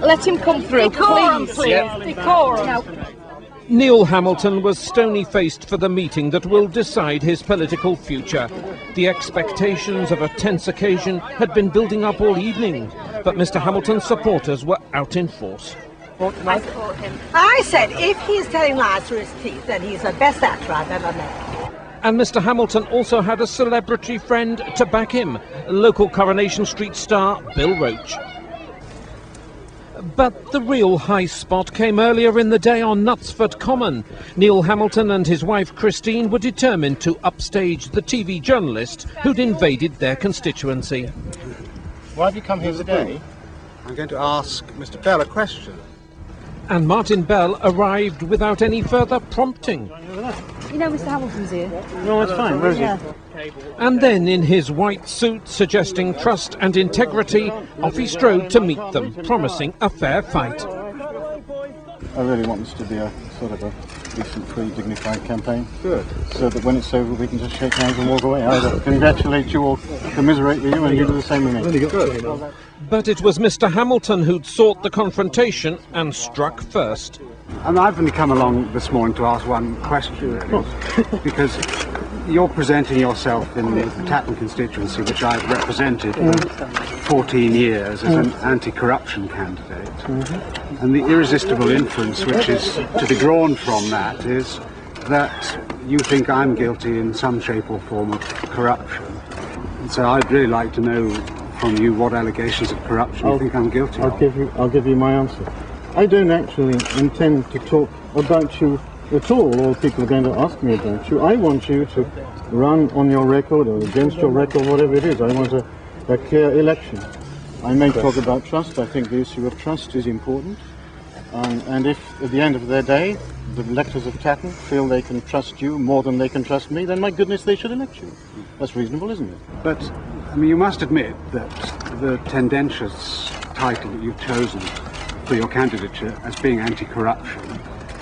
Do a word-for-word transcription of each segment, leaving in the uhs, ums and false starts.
Let him come through, decorum, please. please. Yep. Decorum. No. Neil Hamilton was stony-faced for the meeting that will decide his political future. The expectations of a tense occasion had been building up all evening, but Mr Hamilton's supporters were out in force. I support him. I said if he's telling lies through his teeth, then he's the best actor I've ever met. And Mr Hamilton also had a celebrity friend to back him, local Coronation Street star Bill Roach. But the real high spot came earlier in the day on Knutsford Common. Neil Hamilton and his wife Christine were determined to upstage the T V journalist who'd invaded their constituency. Why have you come here today? I'm going to ask Mr Bell a question. And Martin Bell arrived without any further prompting. You know Mr Hamilton's here? No, it's fine. Where is yeah. he? And then, in his white suit, suggesting trust and integrity, off he strode to meet them, promising a fair fight. I really want this to be a sort of a decent, free, dignified campaign. Good. So that when it's over, we can just shake hands and walk away. Either congratulate you or commiserate with you, and you do the same with me. Good. But it was Mr Hamilton who'd sought the confrontation and struck first. And I've only come along this morning to ask one question, really, because you're presenting yourself in the Tatton constituency, which I've represented mm. for fourteen years as mm. an anti-corruption candidate. Mm-hmm. And the irresistible inference which is to be drawn from that is that you think I'm guilty in some shape or form of corruption. And so I'd really like to know from you what allegations of corruption I'll, you think I'm guilty I'll of. Give you, I'll give you my answer. I don't actually intend to talk about you at all, all people are going to ask me about you. I want you to run on your record or against your record, whatever it is. I want a, a clear election. I may talk about trust. I think the issue of trust is important. Um, and if at the end of their day, the electors of Tatton feel they can trust you more than they can trust me, then my goodness, they should elect you. That's reasonable, isn't it? But, I mean, you must admit that the tendentious title that you've chosen for your candidature as being anti-corruption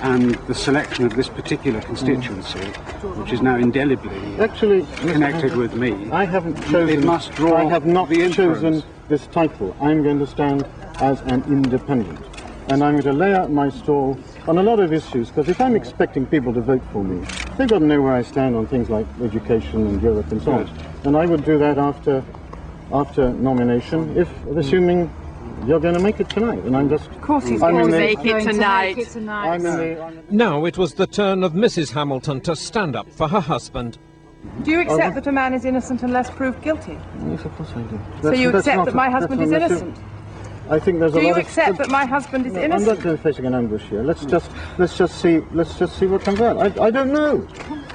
and the selection of this particular constituency, mm. which is now indelibly actually connected with me. I haven't chosen. It must draw I have not the chosen this title. I'm going to stand as an independent, and I'm going to lay out my stall on a lot of issues, because if I'm expecting people to vote for me, they've got to know where I stand on things like education and Europe and so on. Right. And I would do that after after nomination, if assuming. You're going to make it tonight, and I'm just... Of course he's going to make it tonight. Now it was the turn of Missus Hamilton to stand up for her husband. Do you accept that a man is innocent unless proved guilty? Yes, of course I do. So you accept that my husband is innocent? I think there's a lot of... Do you accept that my husband is innocent? I'm not going to facing an ambush here. Let's just let's just see let's just see what comes out. I, I don't know.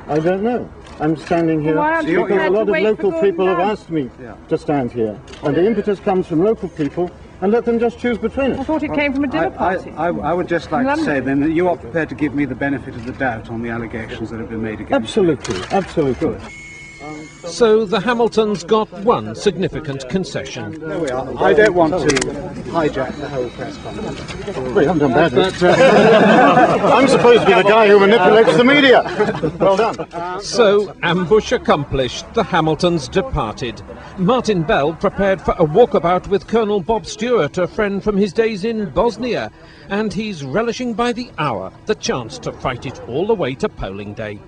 I don't know. I'm standing here because a lot of local people have asked me to stand here, and the impetus comes from local people. And let them just choose between us. I thought it came from a dinner party. I, I, I would just like to say then that you are prepared to give me the benefit of the doubt on the allegations that have been made against Absolutely, you. absolutely. So the Hamiltons got one significant concession. There we are. I don't want to hijack the whole press conference. Well, you haven't done bad, but, uh, I'm supposed to be the guy who manipulates the media. Well done. So, ambush accomplished, the Hamiltons departed. Martin Bell prepared for a walkabout with Colonel Bob Stewart, a friend from his days in Bosnia, and he's relishing by the hour the chance to fight it all the way to polling day.